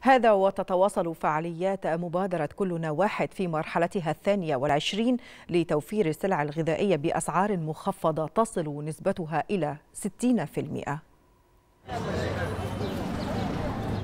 هذا وتتواصل فعاليات مبادرة كلنا واحد في مرحلتها 22 لتوفير السلع الغذائية بأسعار مخفضة تصل نسبتها إلى 60%.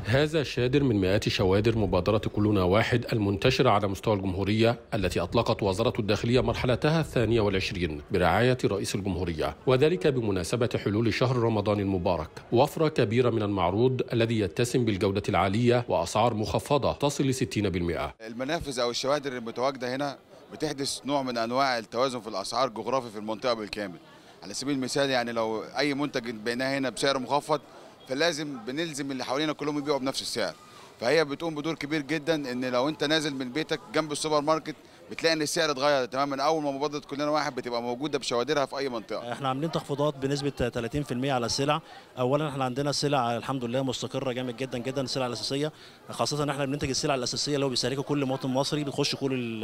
هذا شادر من مئات شوادر مبادرة كلنا واحد المنتشرة على مستوى الجمهورية، التي أطلقت وزارة الداخلية مرحلتها 22 برعاية رئيس الجمهورية، وذلك بمناسبة حلول شهر رمضان المبارك. وفرة كبيرة من المعروض الذي يتسم بالجودة العالية وأسعار مخفضة تصل 60%. المنافذ أو الشوادر المتواجدة هنا بتحدث نوع من أنواع التوازن في الأسعار الجغرافي في المنطقة بالكامل. على سبيل المثال يعني لو أي منتج بعناه هنا بسعر مخفض، فلازم بنلزم اللي حوالينا كلهم يبيعوا بنفس السعر. فهي بتقوم بدور كبير جدا، ان لو انت نازل من بيتك جنب السوبر ماركت بتلاقي ان السعر اتغير تماما. اول ما مبادره كلنا واحد بتبقى موجوده بشوادرها في اي منطقه. احنا عاملين تخفيضات بنسبه 30% على السلع. اولا احنا عندنا سلع الحمد لله مستقره جامد جدا جدا، السلع الاساسيه، خاصه ان احنا بننتج السلع الاساسيه اللي هو بيسالكه كل مواطن مصري، بتخش كل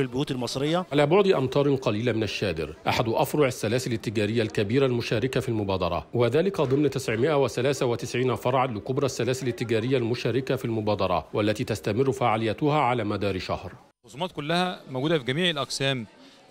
البيوت المصريه. على بعد امتار قليله من الشادر احد افرع السلاسل التجاريه الكبيره المشاركه في المبادره، وذلك ضمن 993 فرعا لكبرى السلاسل التجاريه المشاركه في المبادره، والتي تستمر فعاليتها على مدار شهر. الخصومات كلها موجودة في جميع الأقسام،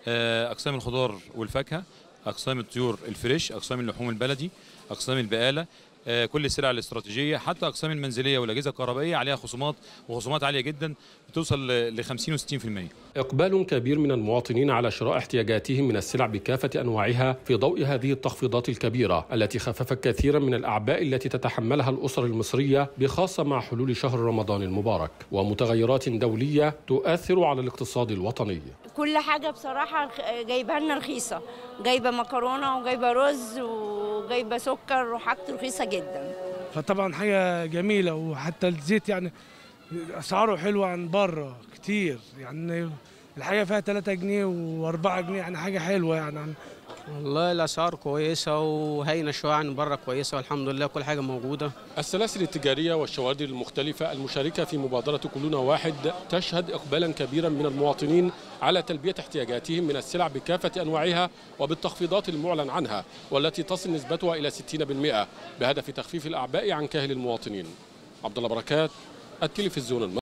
أقسام الخضار والفاكهة، أقسام الطيور الفريش، أقسام اللحوم البلدي، أقسام البقالة، كل السلع الاستراتيجية، حتى أقسام المنزلية والأجهزة الكهربائية عليها خصومات، وخصومات عالية جدا بتوصل ل 50 و 60%. إقبال كبير من المواطنين على شراء احتياجاتهم من السلع بكافة أنواعها في ضوء هذه التخفيضات الكبيرة التي خففت كثيرا من الأعباء التي تتحملها الأسر المصرية، بخاصة مع حلول شهر رمضان المبارك ومتغيرات دولية تؤثر على الاقتصاد الوطني. كل حاجة بصراحة جايبها لنا رخيصة، جايبة مكرونة وجايبة رز وجايبة سكر وحاجة رخيصة جدا. فطبعا حاجة جميلة، وحتى الزيت يعني اسعاره حلوه عن بره كتير، يعني الحاجه فيها 3 جنيه و4 جنيه، يعني حاجه حلوه يعني. والله الاسعار كويسه وهينه شويه عن بره، كويسه والحمد لله، كل حاجه موجوده. السلاسل التجاريه والشوادر المختلفه المشاركه في مبادره كلنا واحد تشهد اقبالا كبيرا من المواطنين على تلبيه احتياجاتهم من السلع بكافه انواعها وبالتخفيضات المعلن عنها، والتي تصل نسبتها الى 60% بهدف تخفيف الاعباء عن كاهل المواطنين. عبد الله بركات، التلفزيون المصري.